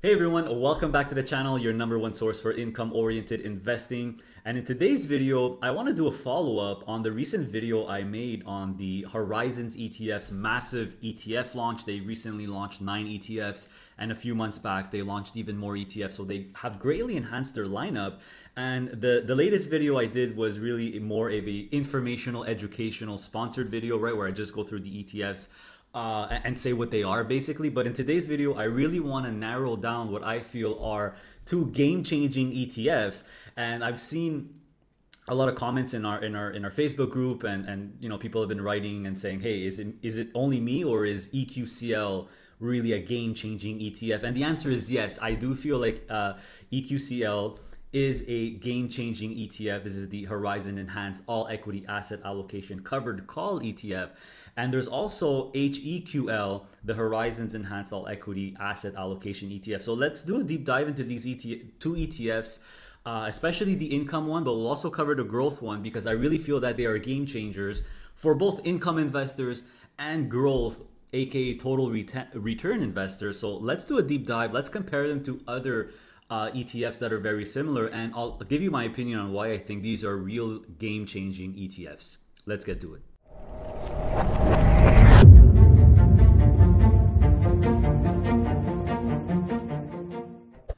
Hey everyone, welcome back to the channel, your number one source for income-oriented investing. And in today's video, I want to do a follow-up on the recent video I made on the Horizons ETFs massive ETF launch. They recently launched 9 ETFs, and a few months back they launched even more ETFs, so they have greatly enhanced their lineup. And the latest video I did was really more of an informational, educational, sponsored video, right, where I just go through the ETFs and say what they are basically. But in today's video, I really want to narrow down what I feel are 2 game-changing ETFs. And I've seen a lot of comments in our Facebook group, and you know, people have been writing and saying, hey, is it only me, or is EQCL really a game-changing ETF? And the answer is yes. I do feel like EQCL is a game-changing ETF. This is the Horizon Enhanced All Equity Asset Allocation Covered Call ETF. And there's also HEQL, the Horizons Enhanced All Equity Asset Allocation ETF. So let's do a deep dive into these two ETFs, especially the income one, but we'll also cover the growth one, because I really feel that they are game changers for both income investors and growth, aka total return investors. So let's do a deep dive. Let's compare them to other ETFs that are very similar, and I'll give you my opinion on why I think these are real game-changing ETFs. Let's get to it.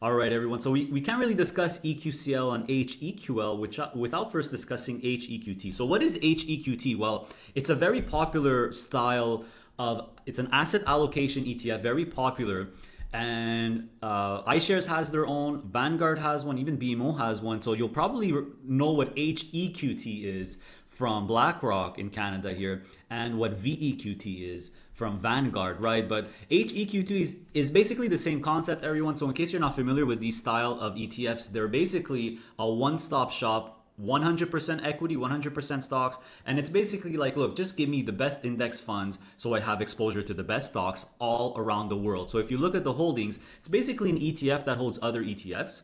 All right, everyone. So we can't really discuss EQCL and HEQL without first discussing HEQT. So what is HEQT? Well, it's a very popular style of, it's an asset allocation ETF, very popular. And iShares has their own, Vanguard has one, even BMO has one. So you'll probably know what HEQT is from BlackRock in Canada here, and what VEQT is from Vanguard, right? But HEQT is basically the same concept, everyone. So in case you're not familiar with these style of ETFs, they're basically a one-stop shop, 100% equity, 100% stocks. And it's basically like, look, just give me the best index funds so I have exposure to the best stocks all around the world. So if you look at the holdings, it's basically an ETF that holds other ETFs.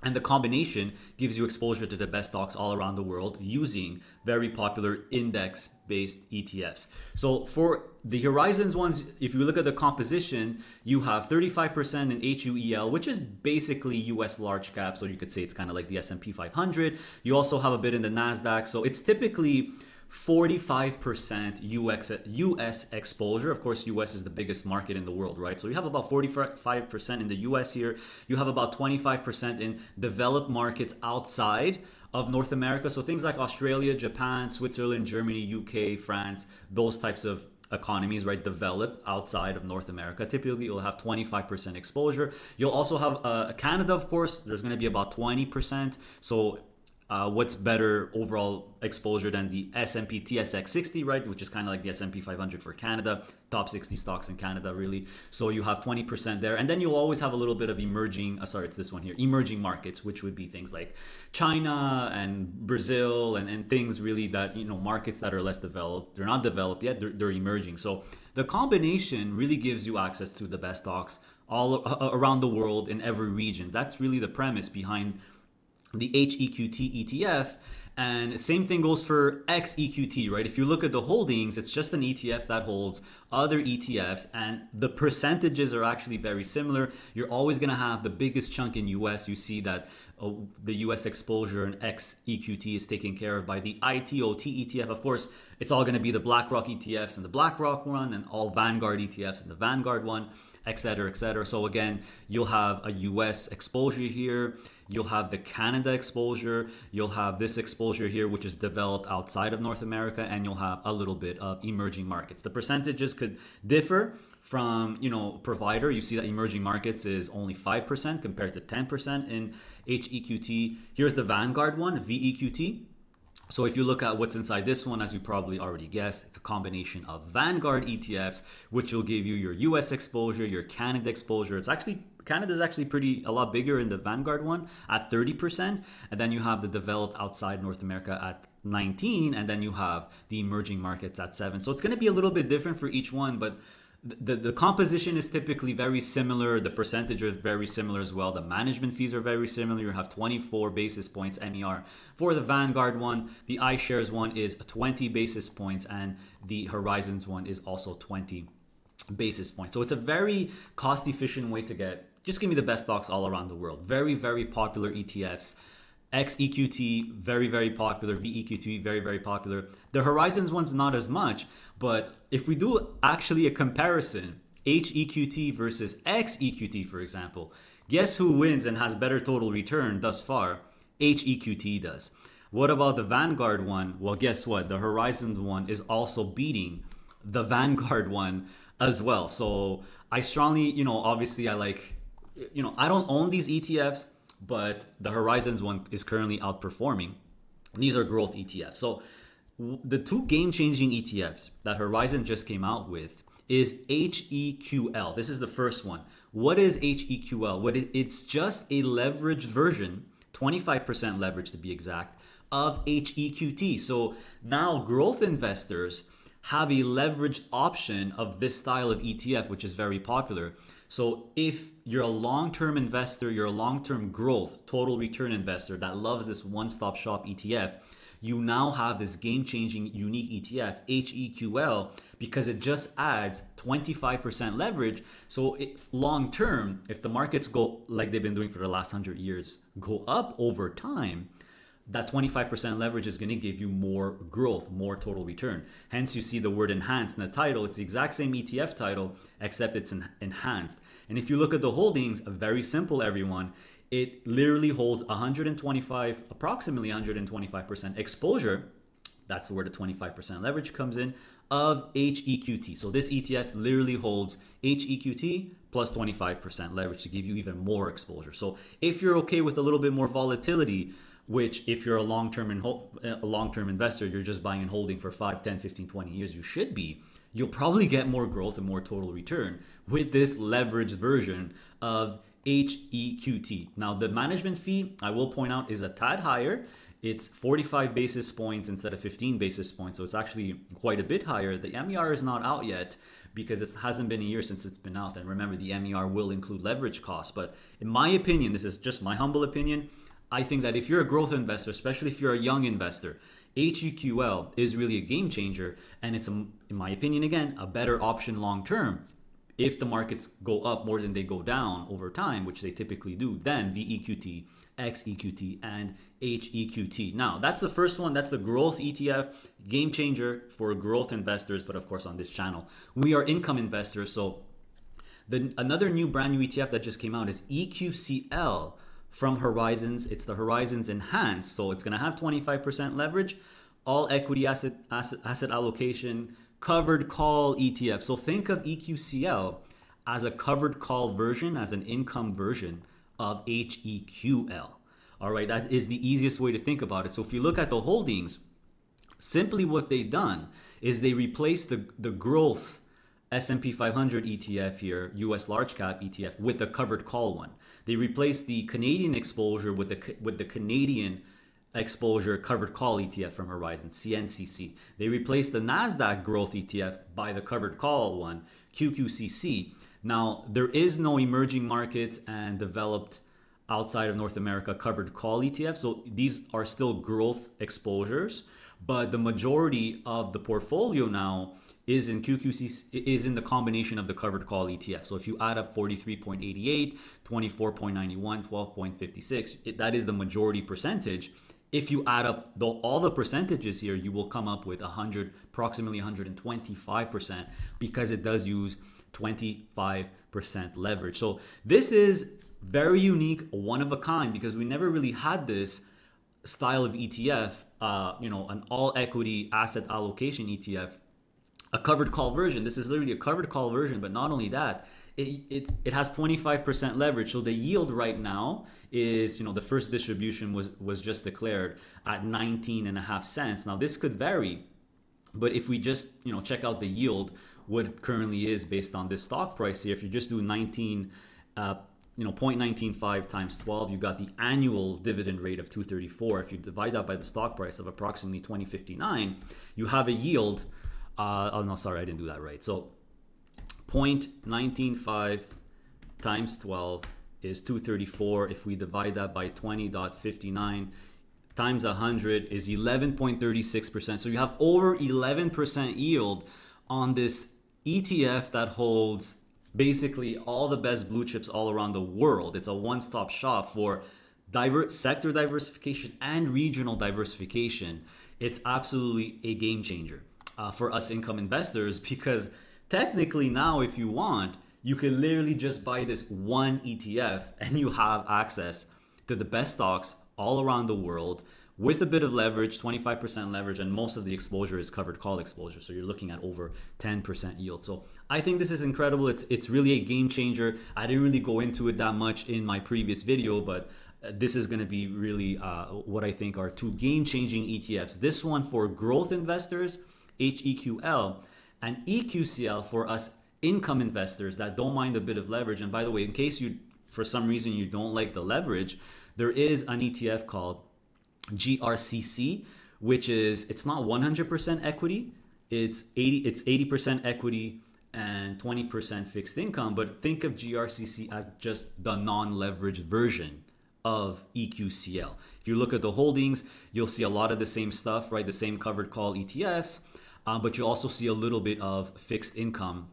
And the combination gives you exposure to the best stocks all around the world using very popular index-based ETFs. So for the Horizons ones, if you look at the composition, you have 35% in HUEL, which is basically US large cap. So you could say it's kind of like the S&P 500. You also have a bit in the NASDAQ. So it's typically 45% US exposure. Of course, US is the biggest market in the world, right? So you have about 45% in the US here. You have about 25% in developed markets outside of North America. So things like Australia, Japan, Switzerland, Germany, UK, France, those types of economies, right, developed outside of North America. Typically, you'll have 25% exposure. You'll also have Canada, of course. There's going to be about 20%. So what's better overall exposure than the S&P TSX-60, right, which is kind of like the S&P 500 for Canada, top 60 stocks in Canada, really. So you have 20% there. And then you'll always have a little bit of emerging, sorry, it's this one here, emerging markets, which would be things like China and Brazil and things really that, you know, markets that are less developed. They're not developed yet, they're emerging. So the combination really gives you access to the best stocks all around the world in every region. That's really the premise behind the HEQT ETF. And same thing goes for XEQT, right? If you look at the holdings, it's just an ETF that holds other ETFs, and the percentages are actually very similar. You're always going to have the biggest chunk in US. You see that the US exposure in XEQT is taken care of by the ITOT ETF. Of course, it's all going to be the BlackRock ETFs and the BlackRock one, and all Vanguard ETFs and the Vanguard one, et cetera, et cetera. So again, you'll have a US exposure here. You'll have the Canada exposure. You'll have this exposure here, which is developed outside of North America, and you'll have a little bit of emerging markets. The percentages could differ from, you know, provider. You see that emerging markets is only 5% compared to 10% in HEQT. Here's the Vanguard one, VEQT. So if you look at what's inside this one, as you probably already guessed, it's a combination of Vanguard ETFs, which will give you your US exposure, your Canada exposure. It's actually, Canada is actually a lot bigger in the Vanguard one at 30%. And then you have the developed outside North America at 19%. And then you have the emerging markets at 7%. So it's going to be a little bit different for each one, but the composition is typically very similar. The percentage is very similar as well. The management fees are very similar. You have 24 basis points MER for the Vanguard one. The iShares one is 20 basis points, and the Horizons one is also 20 basis points. So it's a very cost-efficient way to get Just give me the best stocks all around the world. Very, very popular ETFs. XEQT, very, very popular. VEQT, very, very popular. The Horizons one's not as much, but if we do actually a comparison, HEQT versus XEQT, for example, guess who wins and has better total return thus far? HEQT does. What about the Vanguard one? Well, guess what? The Horizons one is also beating the Vanguard one as well. So I strongly, obviously I like, I don't own these ETFs, but the Horizons one is currently outperforming. These are growth ETFs. So the two game-changing ETFs that Horizon just came out with is HEQL. This is the first one. What is HEQL? It's just a leveraged version, 25% leverage to be exact, of HEQT. So now growth investors have a leveraged option of this style of ETF, which is very popular. So if you're a long-term investor, you're a long-term growth, total return investor that loves this one-stop shop ETF, you now have this game-changing unique ETF, HEQL, because it just adds 25% leverage. So long-term, if the markets go like they've been doing for the last 100 years, go up over time, that 25% leverage is going to give you more growth, more total return. Hence, you see the word enhanced in the title. It's the exact same ETF title, except it's enhanced. And if you look at the holdings, very simple, everyone. It literally holds approximately 125% exposure. That's where the 25% leverage comes in of HEQT. So this ETF literally holds HEQT plus 25% leverage to give you even more exposure. So if you're okay with a little bit more volatility, which if you're a long-term investor, you're just buying and holding for 5, 10, 15, 20 years, you should be, you'll probably get more growth and more total return with this leveraged version of HEQT. Now, the management fee, I will point out, is a tad higher. It's 45 basis points instead of 15 basis points, so it's actually quite a bit higher. The MER is not out yet because it hasn't been a year since it's been out. And remember, the MER will include leverage costs. But in my opinion, this is just my humble opinion, I think that if you're a growth investor, especially if you're a young investor, HEQL is really a game changer. And it's, in my opinion, again, a better option long term. If the markets go up more than they go down over time, which they typically do, then VEQT, XEQT, and HEQT. Now, that's the first one. That's the growth ETF, game changer for growth investors. But of course, on this channel, we are income investors. So another brand new ETF that just came out is EQCL. From Horizons, it's the Horizons Enhanced, so it's going to have 25% leverage, all equity asset allocation, covered call ETF. So think of EQCL as a covered call version, as an income version of HEQL. All right, that is the easiest way to think about it. So if you look at the holdings, simply what they've done is they replaced the growth S&P 500 ETF here, US large cap ETF, with the covered call one. They replaced the Canadian exposure with the Canadian exposure covered call ETF from Horizon, CNCC. They replaced the NASDAQ growth ETF by the covered call one, QQCC. Now, there is no emerging markets and developed outside of North America covered call ETF. So these are still growth exposures, but the majority of the portfolio now is in QQCC, is in the combination of the covered call ETF. So if you add up 43.88, 24.91, 12.56, that is the majority percentage. If you add up all the percentages here, you will come up with approximately 125%, because it does use 25% leverage. So this is very unique, one of a kind, because we never really had this style of ETF, an all equity asset allocation ETF, a covered call version. This is literally a covered call version, but not only that, it has 25% leverage. So the yield right now is, the first distribution was just declared at 19.5 cents. Now this could vary, but if we just, check out the yield, what it currently is based on this stock price here, if you just do 0.195 times 12, you got the annual dividend rate of 234. If you divide that by the stock price of approximately 2059, you have a yield. Oh, no, sorry, I didn't do that right. So 0.195 times 12 is 234. If we divide that by 20.59 times 100 is 11.36%. So you have over 11% yield on this ETF that holds basically all the best blue chips all around the world. It's a one-stop shop for sector diversification and regional diversification. It's absolutely a game changer for us income investors, because technically now, if you want, you can literally just buy this one ETF and you have access to the best stocks all around the world with a bit of leverage, 25% leverage, and most of the exposure is covered call exposure. So you're looking at over 10% yield. So I think this is incredible. It's really a game changer. I didn't really go into it that much in my previous video, but this is going to be really what I think are two game-changing ETFs. This one for growth investors, HEQL, and EQCL for us income investors that don't mind a bit of leverage. And by the way, in case you, for some reason, you don't like the leverage, there is an ETF called GRCC, which is, it's not 100% equity. It's 80% equity and 20% fixed income. But think of GRCC as just the non-leveraged version of EQCL. If you look at the holdings, you'll see a lot of the same stuff, right? The same covered call ETFs, but you also see a little bit of fixed income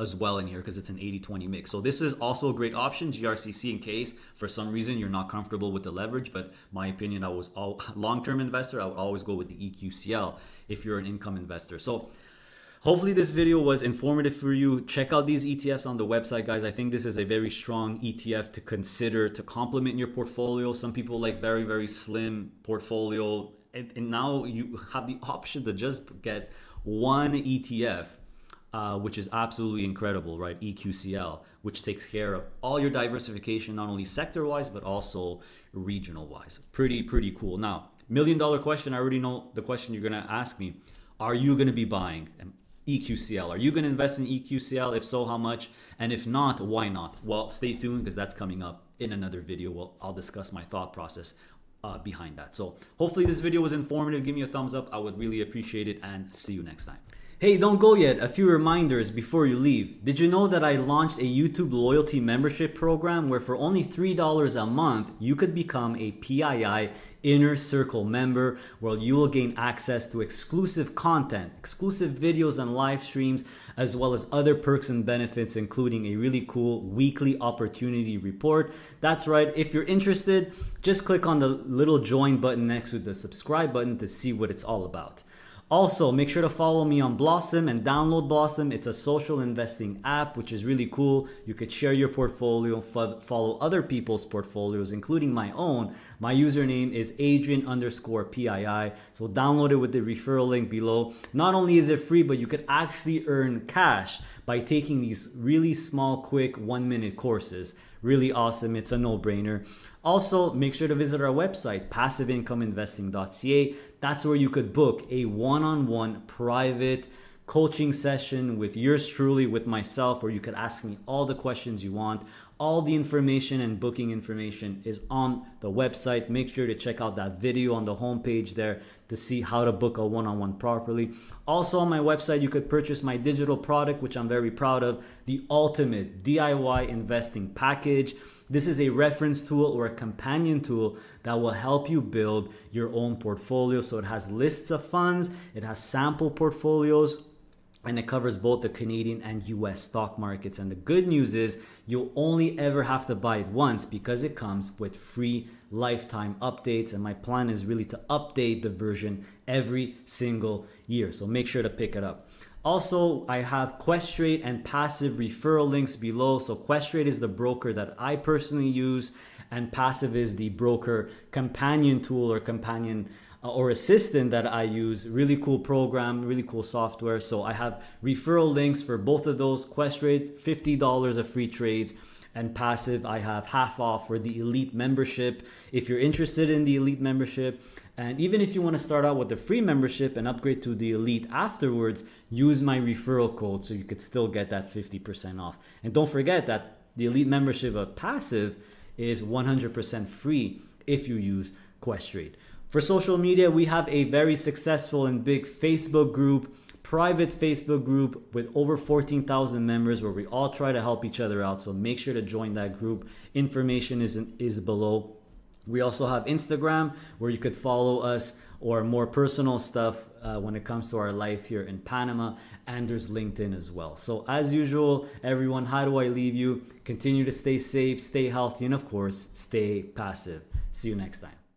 as well in here, because it's an 80-20 mix. So this is also a great option, GRCC, in case for some reason you're not comfortable with the leverage. But my opinion, I was a long-term investor, I would always go with the EQCL if you're an income investor. So hopefully this video was informative for you. Check out these ETFs on the website, guys. I think this is a very strong ETF to consider to complement your portfolio. Some people like very, very slim portfolio. And now you have the option to just get one ETF, which is absolutely incredible, right? EQCL, which takes care of all your diversification, not only sector-wise, but also regional-wise. Pretty cool. Now, million-dollar question. I already know the question you're going to ask me. Are you going to be buying EQCL? Are you going to invest in EQCL? If so, how much? And if not, why not? Well, stay tuned, because that's coming up in another video. Well, I'll discuss my thought process behind that. So hopefully this video was informative. Give me a thumbs up. I would really appreciate it, and see you next time. Hey, don't go yet. A few reminders before you leave. Did you know that I launched a YouTube loyalty membership program where for only $3 a month, you could become a PII Inner Circle member, where you will gain access to exclusive content, exclusive videos and live streams, as well as other perks and benefits, including a really cool weekly opportunity report. That's right. If you're interested, just click on the little join button next to the subscribe button to see what it's all about. Also, make sure to follow me on Blossom and download Blossom. It's a social investing app, which is really cool. You could share your portfolio, follow other people's portfolios, including my own. My username is Adrian_PII. So download it with the referral link below. Not only is it free, but you could actually earn cash by taking these really small, quick 1-minute courses. Really awesome. It's a no-brainer. Also, make sure to visit our website, passiveincomeinvesting.ca. That's where you could book a one-on-one private coaching session with yours truly, with myself, where you could ask me all the questions you want. All the information and booking information is on the website. Make sure to check out that video on the homepage there to see how to book a one-on-one properly. Also, on my website, you could purchase my digital product, which I'm very proud of, the Ultimate DIY Investing Package. This is a reference tool or a companion tool that will help you build your own portfolio. So it has lists of funds, it has sample portfolios, and it covers both the Canadian and US stock markets. And the good news is you'll only ever have to buy it once, because it comes with free lifetime updates. And my plan is really to update the version every single year. So make sure to pick it up. Also, I have Questrade and PASSIV referral links below. So Questrade is the broker that I personally use, and PASSIV is the broker companion tool or companion or assistant that I use. Really cool program, really cool software. So I have referral links for both of those. Questrade, $50 of free trades, and PASSIV, I have half off for the elite membership if you're interested in the elite membership. And even if you want to start out with the free membership and upgrade to the elite afterwards, use my referral code so you could still get that 50% off. And don't forget that the elite membership of PASSIV is 100% free if you use Questrade. For social media, we have a very successful and big Facebook group, private Facebook group with over 14,000 members, where we all try to help each other out. So make sure to join that group. Information is below. We also have Instagram, where you could follow us, or more personal stuff when it comes to our life here in Panama, and there's LinkedIn as well. So as usual, everyone, how do I leave you? Continue to stay safe, stay healthy, and of course, stay passive. See you next time.